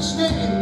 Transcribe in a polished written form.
It's naked.